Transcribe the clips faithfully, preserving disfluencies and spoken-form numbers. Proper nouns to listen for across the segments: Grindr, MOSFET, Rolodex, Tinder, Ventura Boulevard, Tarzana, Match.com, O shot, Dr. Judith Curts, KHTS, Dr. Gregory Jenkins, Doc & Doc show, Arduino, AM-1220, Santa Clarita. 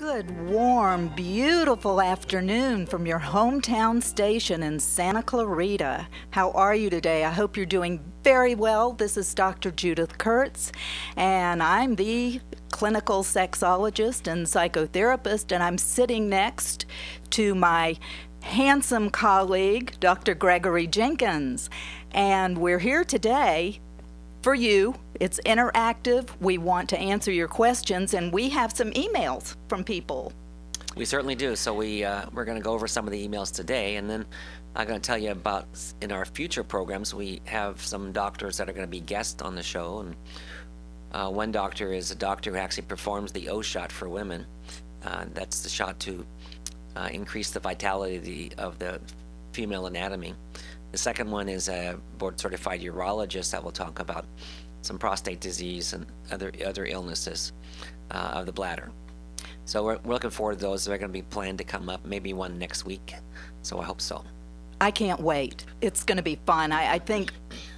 Good, warm, beautiful afternoon from your hometown station in Santa Clarita. How are you today? I hope you're doing very well. This is Doctor Judith Curts, and I'm the clinical sexologist and psychotherapist, and I'm sitting next to my handsome colleague, Doctor Gregory Jenkins. And we're here today for you. It's interactive. We want to answer your questions, and we have some emails from people. We certainly do. So we, uh, we're going to go over some of the emails today, and then I'm going to tell you about, in our future programs, we have some doctors that are going to be guests on the show. And uh, one doctor is a doctor who actually performs the O shot for women. Uh, that's the shot to uh, increase the vitality of the female anatomy. The second one is a board-certified urologist that will talk about some prostate disease and other other illnesses uh, of the bladder. So we're, we're looking forward to those. They're going to be planned to come up, maybe one next week. So I hope so. I can't wait. It's going to be fun. I, I think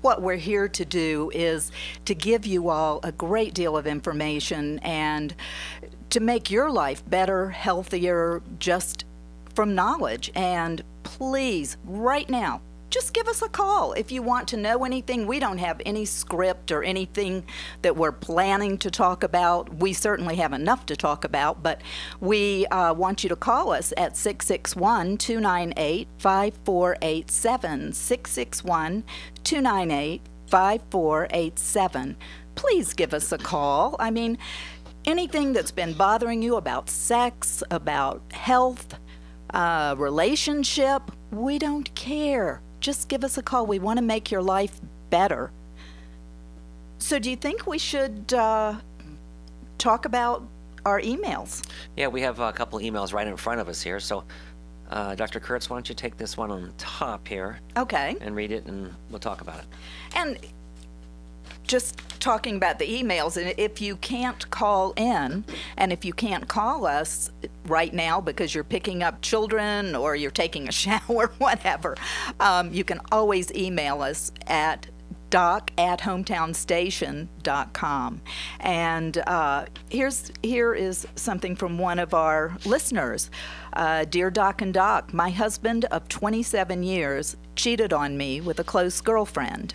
what we're here to do is to give you all a great deal of information and to make your life better, healthier, just from knowledge. And please, right now, just give us a call if you want to know anything. We don't have any script or anything that we're planning to talk about. We certainly have enough to talk about, but we uh, want you to call us at six six one, two nine eight, five four eight seven, six six one, two nine eight, five four eight seven. Please give us a call. I mean, anything that's been bothering you about sex, about health, uh, relationship, we don't care. Just give us a call. We want to make your life better. So do you think we should uh, talk about our emails? Yeah, we have a couple emails right in front of us here. So uh, Doctor Curts, why don't you take this one on top here? Okay. And read it, and we'll talk about it. And just talking about the emails, and if you can't call in, and if you can't call us right now because you're picking up children or you're taking a shower, whatever, um, you can always email us at doc at hometown station dot com. And uh, here's, here is something from one of our listeners. Uh, Dear Doc and Doc, my husband of twenty-seven years cheated on me with a close girlfriend.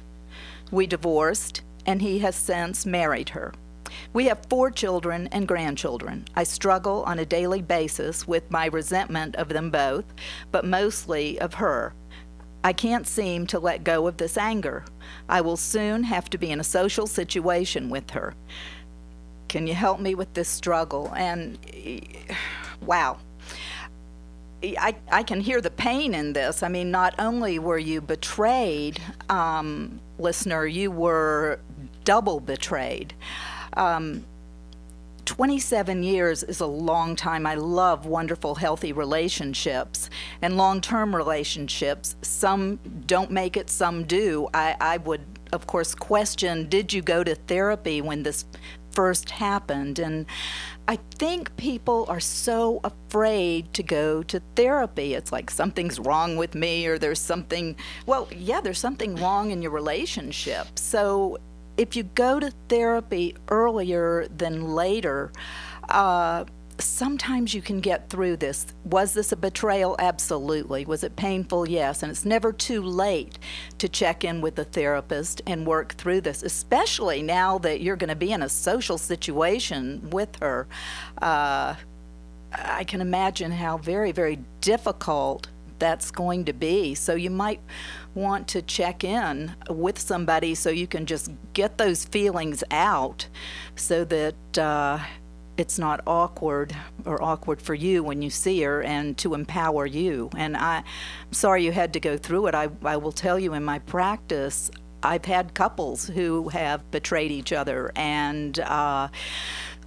We divorced, and he has since married her. We have four children and grandchildren. I struggle on a daily basis with my resentment of them both, but mostly of her. I can't seem to let go of this anger. I will soon have to be in a social situation with her. Can you help me with this struggle? And wow. I, I can hear the pain in this. I mean, not only were you betrayed, um, listener, you were double betrayed. Um, twenty-seven years is a long time. I love wonderful, healthy relationships and long-term relationships. Some don't make it, some do. I, I would, of course, question, did you go to therapy when this first happened? And I think people are so afraid to go to therapy. It's like something's wrong with me, or there's something, well, yeah, there's something wrong in your relationship. So if you go to therapy earlier than later, uh, sometimes you can get through this. Was this a betrayal? Absolutely. Was it painful? Yes. And it's never too late to check in with a therapist and work through this, especially now that you're going to be in a social situation with her. Uh, I can imagine how very, very difficult that's going to be. So you might want to check in with somebody so you can just get those feelings out so that uh, it's not awkward or awkward for you when you see her, and to empower you. And I, I'm sorry you had to go through it. I, I will tell you, in my practice, I've had couples who have betrayed each other, and uh,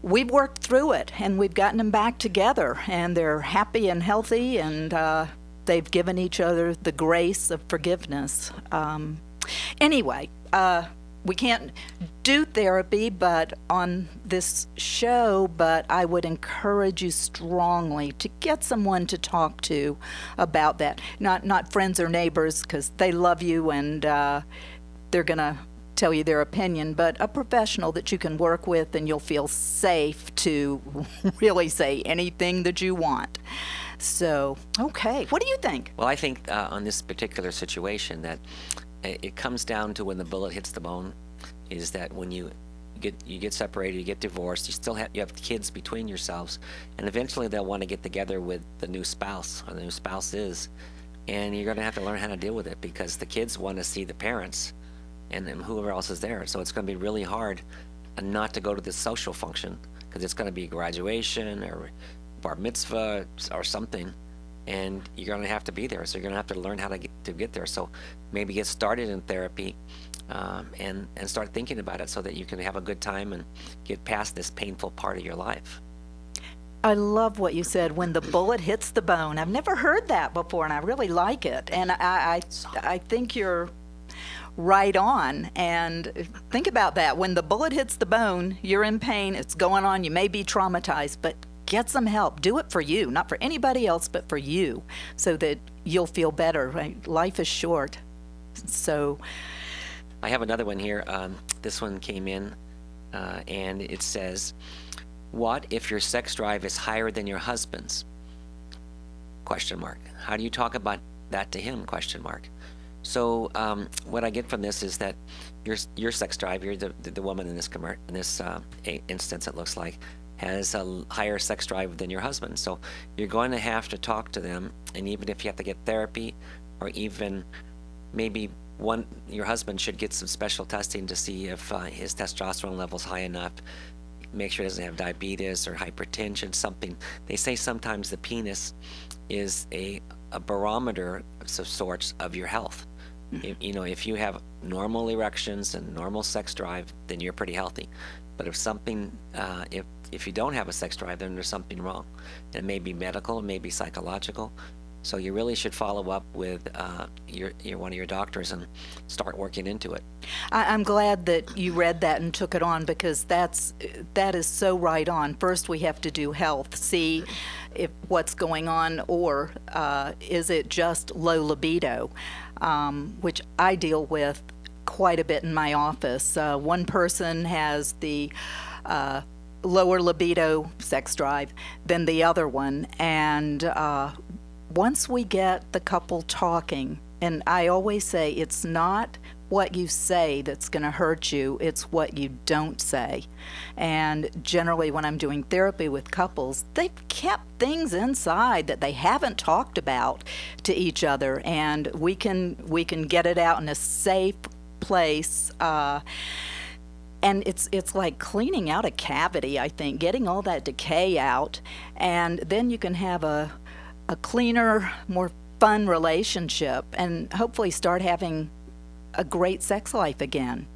we've worked through it, and we've gotten them back together, and they're happy and healthy, and uh, they've given each other the grace of forgiveness. Um, anyway, uh, we can't do therapy but on this show, but I would encourage you strongly to get someone to talk to about that. Not, not friends or neighbors, because they love you, and uh, they're going to tell you their opinion, but a professional that you can work with and you'll feel safe to really say anything that you want. So, okay, what do you think? Well, I think uh, on this particular situation that it comes down to when the bullet hits the bone, is that when you get you get separated, you get divorced, you still have you have kids between yourselves, and eventually they'll want to get together with the new spouse or the new spouses, and you're going to have to learn how to deal with it because the kids want to see the parents and then whoever else is there. So it's going to be really hard not to go to the social function because it's going to be graduation or bar mitzvah or something, and you're going to have to be there. So you're going to have to learn how to get, to get there. So maybe get started in therapy um, and, and start thinking about it so that you can have a good time and get past this painful part of your life. I love what you said, when the bullet hits the bone. I've never heard that before, and I really like it. And I, I, I think you're right on. And think about that. When the bullet hits the bone, you're in pain, it's going on, you may be traumatized, but get some help. Do it for you, not for anybody else, but for you, so that you'll feel better. Right? Life is short. So I have another one here. Um, this one came in, uh, and it says, what if your sex drive is higher than your husband's? Question mark. How do you talk about that to him? Question mark. So um, what I get from this is that your your sex drive, you're the the woman in this commer in this uh, instance, it looks like, has a higher sex drive than your husband. So you're going to have to talk to them, and even if you have to get therapy, or even maybe one your husband should get some special testing to see if uh, his testosterone level's high enough. Make sure he doesn't have diabetes or hypertension, something. They say sometimes the penis is a, a barometer of sorts of your health. Mm-hmm. If, you know, if you have normal erections and normal sex drive, then you're pretty healthy. But if something, uh, if, if you don't have a sex drive, then there's something wrong. And it may be medical, it may be psychological. So you really should follow up with uh, your, your one of your doctors and start working into it. I, I'm glad that you read that and took it on, because that's that is so right on. First, we have to do health, see if what's going on, or uh, is it just low libido, um, which I deal with quite a bit in my office. Uh, one person has the uh, lower libido sex drive than the other one, and uh, once we get the couple talking, and I always say it's not what you say that's going to hurt you, it's what you don't say. And generally when I'm doing therapy with couples, they've kept things inside that they haven't talked about to each other, and we can we can get it out in a safe place. Uh, And it's it's like cleaning out a cavity, I think, getting all that decay out, and then you can have a, a cleaner, more fun relationship, and hopefully start having a great sex life again.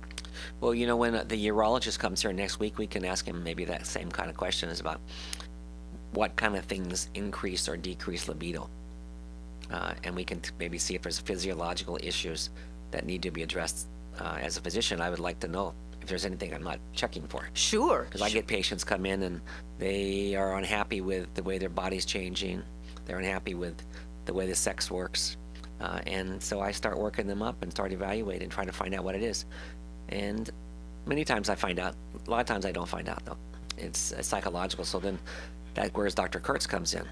Well, you know, when the urologist comes here next week, we can ask him maybe that same kind of question, is about what kind of things increase or decrease libido. Uh, and we can maybe see if there's physiological issues that need to be addressed. Uh, as a physician, I would like to know if there's anything I'm not checking for. Sure. Because I get patients come in and they are unhappy with the way their body's changing. They're unhappy with the way the sex works. Uh, and so I start working them up and start evaluating, trying to find out what it is. And many times I find out. A lot of times I don't find out, though. It's uh, psychological. So then that's where Doctor Curts comes in.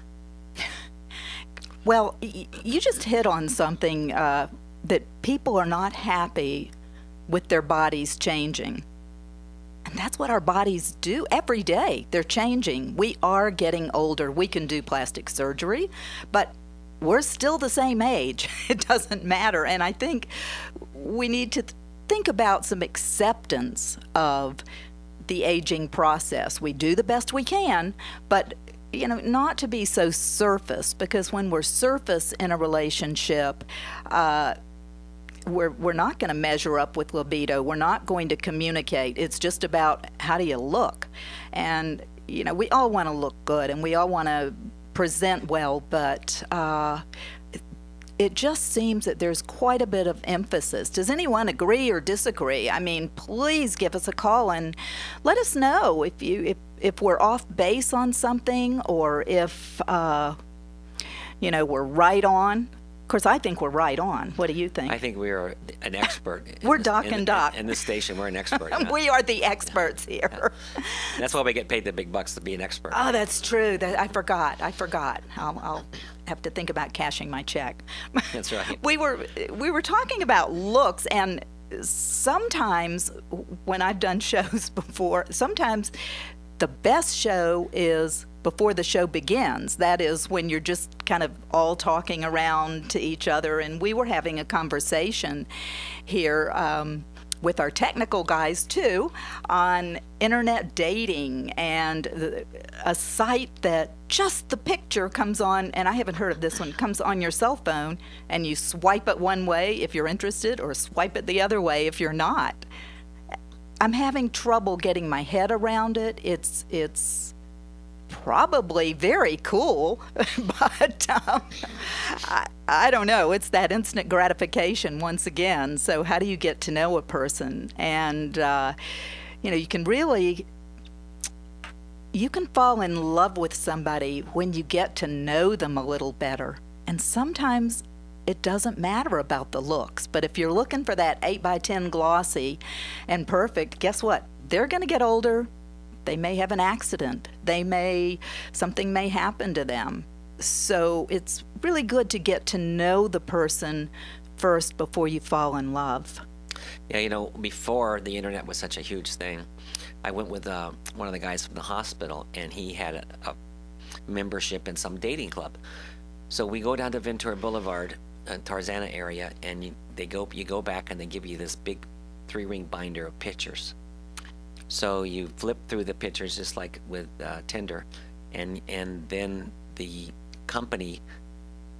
Well, y you just hit on something, uh, that people are not happy with their bodies changing. And that's what our bodies do every day. They're changing. We are getting older. We can do plastic surgery, but we're still the same age. It doesn't matter. And I think we need to th think about some acceptance of the aging process. We do the best we can, but you know, not to be so surface, because when we're surface in a relationship, uh, We're, we're not going to measure up with libido. We're not going to communicate. It's just about how do you look. And, you know, we all want to look good and we all want to present well, but uh, it just seems that there's quite a bit of emphasis. Does anyone agree or disagree? I mean, please give us a call and let us know if, you, if, if we're off base on something, or if, uh, you know, we're right on. Of course, I think we're right on. What do you think? I think we are an expert. We're Doc and Doc. In, in this station, we're an expert. You know? We are the experts here. Yeah. That's why we get paid the big bucks, to be an expert. Oh, that's true. That, I forgot. I forgot. I'll, I'll have to think about cashing my check. That's right. We were, we were talking about looks, and sometimes when I've done shows before, sometimes the best show is before the show begins. That is when you're just kind of all talking around to each other. And we were having a conversation here um, with our technical guys, too, on internet dating and a site that just the picture comes on, and I haven't heard of this one, comes on your cell phone, and you swipe it one way if you're interested or swipe it the other way if you're not. I'm having trouble getting my head around it. It's it's probably very cool, but um, I, I don't know. It's that instant gratification once again. So how do you get to know a person? And uh, you know, you can really you can fall in love with somebody when you get to know them a little better. And sometimes it doesn't matter about the looks, but if you're looking for that eight by ten glossy and perfect, guess what? They're going to get older. They may have an accident. They may, something may happen to them. So it's really good to get to know the person first before you fall in love. Yeah, you know, before the internet was such a huge thing, I went with uh, one of the guys from the hospital, and he had a, a membership in some dating club. So we go down to Ventura Boulevard, Tarzana area, and you, they go you go back and they give you this big three ring binder of pictures. So you flip through the pictures just like with uh, Tinder, and and then the company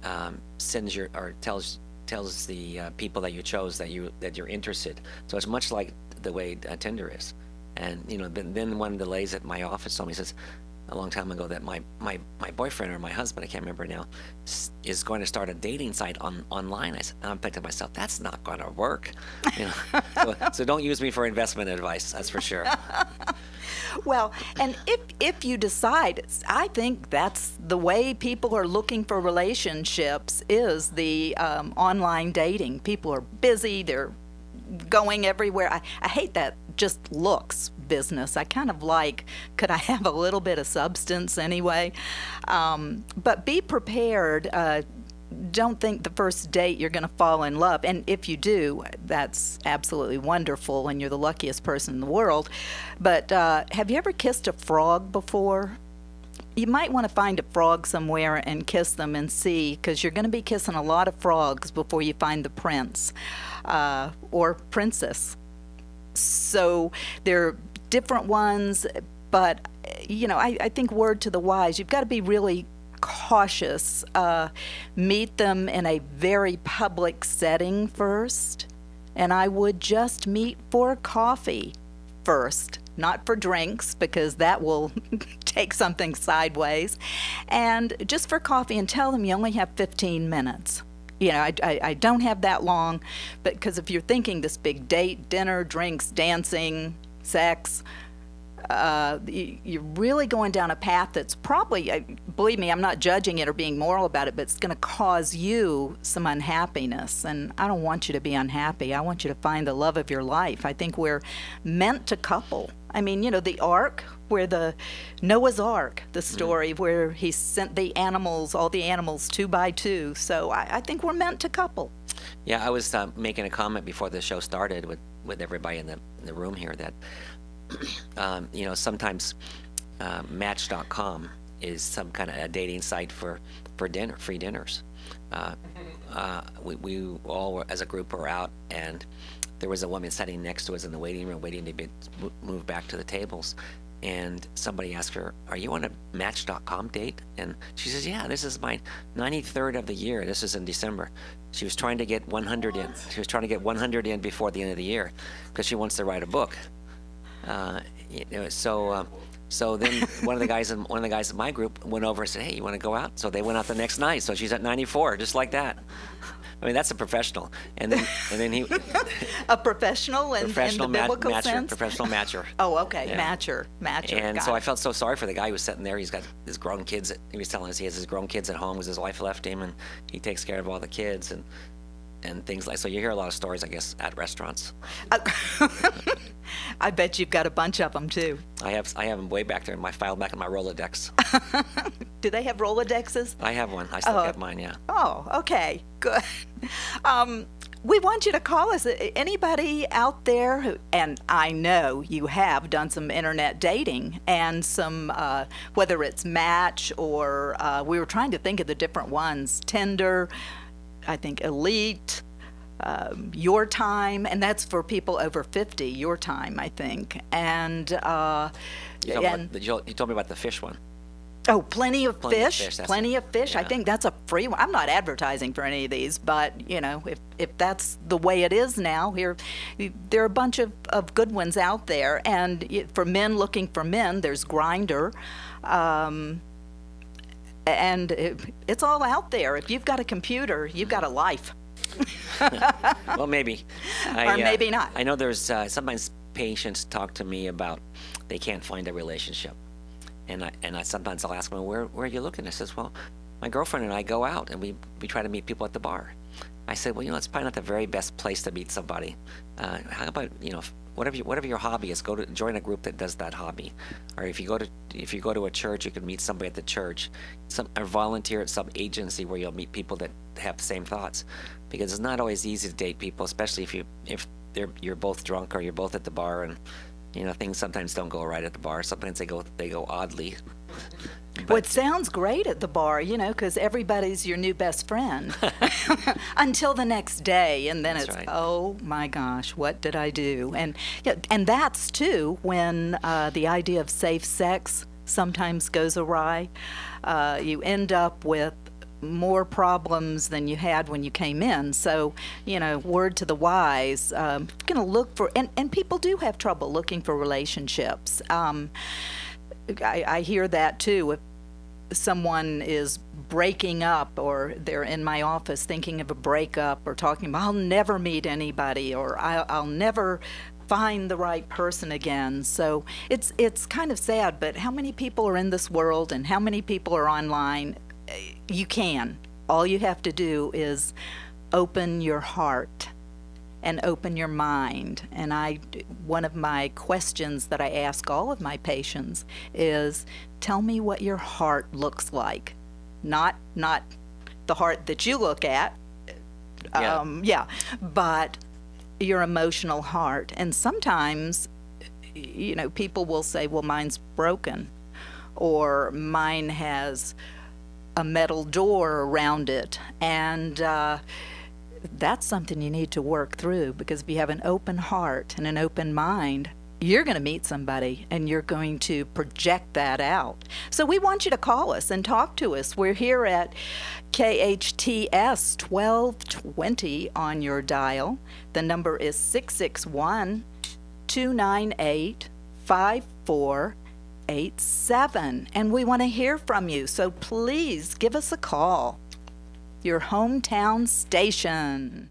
um, sends your or tells tells the uh, people that you chose that you that you're interested. So it's much like the way uh, Tinder is. And you know, then then one of the ladies at my office told me, says, a long time ago, that my, my, my boyfriend or my husband, I can't remember now, is going to start a dating site on online. I, and I'm thinking to myself, that's not going to work. You know? so, so don't use me for investment advice, that's for sure. Well, and if, if you decide, I think that's the way people are looking for relationships, is the um, online dating. People are busy, they're going everywhere. I, I hate that just looks business. I kind of like, could I have a little bit of substance anyway? Um, but be prepared. Uh, don't think the first date you're going to fall in love. And if you do, that's absolutely wonderful and you're the luckiest person in the world. But uh, have you ever kissed a frog before? You might want to find a frog somewhere and kiss them and see, because you're going to be kissing a lot of frogs before you find the prince uh, or princess. So there are different ones, but you know, I, I think word to the wise, you've got to be really cautious. Uh, meet them in a very public setting first, and I would just meet for coffee first. Not for drinks, because that will take something sideways, and just for coffee, and tell them you only have fifteen minutes. You know, I, I, I don't have that long, but because if you're thinking this big date, dinner, drinks, dancing, sex, uh, you're really going down a path that's probably, believe me, I'm not judging it or being moral about it, but it's going to cause you some unhappiness. And I don't want you to be unhappy. I want you to find the love of your life. I think we're meant to couple. I mean, you know, the ark, where the Noah's Ark, the story mm. where he sent the animals, all the animals two by two. So I, I think we're meant to couple. Yeah, I was uh, making a comment before the show started with, with everybody in the, in the room here that, um, you know, sometimes uh, Match dot com is some kind of a dating site for, for dinner, free dinners. Uh, uh, we, we all were, as a group were out, and there was a woman sitting next to us in the waiting room waiting to be moved back to the tables. And somebody asked her, are you on a Match dot com date? And she says, yeah, this is my ninety-third of the year. This is in December. She was trying to get one hundred in. She was trying to get one hundred in before the end of the year because she wants to write a book. Uh, you know, so uh, so then one of the guys in, one of the guys in my group went over and said, hey, you want to go out? So they went out the next night. So she's at ninety-four, just like that. I mean, that's a professional. And then, and then he a professional in, professional in the biblical matcher, sense? Professional matcher. Oh, okay, yeah. matcher, matcher. And so it. I felt so sorry for the guy who was sitting there. He's got his grown kids. He was telling us he has his grown kids at home because his wife left him, and he takes care of all the kids and and things like. So you hear a lot of stories, I guess, at restaurants. Uh, I bet you've got a bunch of them too. I have, I have them way back there in my file, back in my Rolodex. Do they have Rolodexes? I have one. I still oh. have mine. Yeah. Oh, okay, good. Um, we want you to call us. Anybody out there who, and I know you have done some internet dating and some, uh, whether it's Match or uh, we were trying to think of the different ones, Tinder, I think Elite. Um, your time, and that's for people over fifty. Your time, I think, and uh, you told, and me, about, you told me about the fish one. Oh, plenty of plenty fish, of fish plenty it. of fish. Yeah. I think that's a free one. I'm not advertising for any of these, but you know, if if that's the way it is now, here there are a bunch of of good ones out there. And for men looking for men, there's Grindr. Um, and it, it's all out there. If you've got a computer, you've got a life. Well, maybe. I, or maybe uh, not. I know there's uh, sometimes patients talk to me about they can't find a relationship. And I, and I sometimes I'll ask them, where, where are you looking? I says, well, my girlfriend and I go out and we, we try to meet people at the bar. I said, well, you know, it's probably not the very best place to meet somebody. Uh, how about, you know, whatever, you, whatever your hobby is, go to join a group that does that hobby. Or if you go to, if you go to a church, you can meet somebody at the church. Some, or volunteer at some agency where you'll meet people that have the same thoughts. Because it's not always easy to date people, especially if you if they're you're both drunk or you're both at the bar, and you know things sometimes don't go right at the bar. Sometimes they go they go oddly. But well, it sounds great at the bar, you know, because everybody's your new best friend until the next day, and then that's it's right. Oh my gosh, what did I do? And yeah, and that's too when uh, the idea of safe sex sometimes goes awry. Uh, you end up with more problems than you had when you came in. So, you know, word to the wise, um, going to look for, and, and people do have trouble looking for relationships. Um, I, I hear that too. If someone is breaking up, or they're in my office thinking of a breakup or talking about, I'll never meet anybody, or I'll, I'll never find the right person again. So it's, it's kind of sad, but how many people are in this world and how many people are online? You can. All you have to do is open your heart and open your mind. And I, one of my questions that I ask all of my patients is, tell me what your heart looks like. Not, not the heart that you look at, yeah. Um, yeah, but your emotional heart. And sometimes, you know, people will say, well, mine's broken, or mine has a metal door around it, and uh, that's something you need to work through, because if you have an open heart and an open mind, you're going to meet somebody and you're going to project that out. So we want you to call us and talk to us. We're here at K H T S twelve twenty on your dial. The number is six six one, two nine eight, five four eight seven. eight seven, and we want to hear from you, so please give us a call. Your hometown station.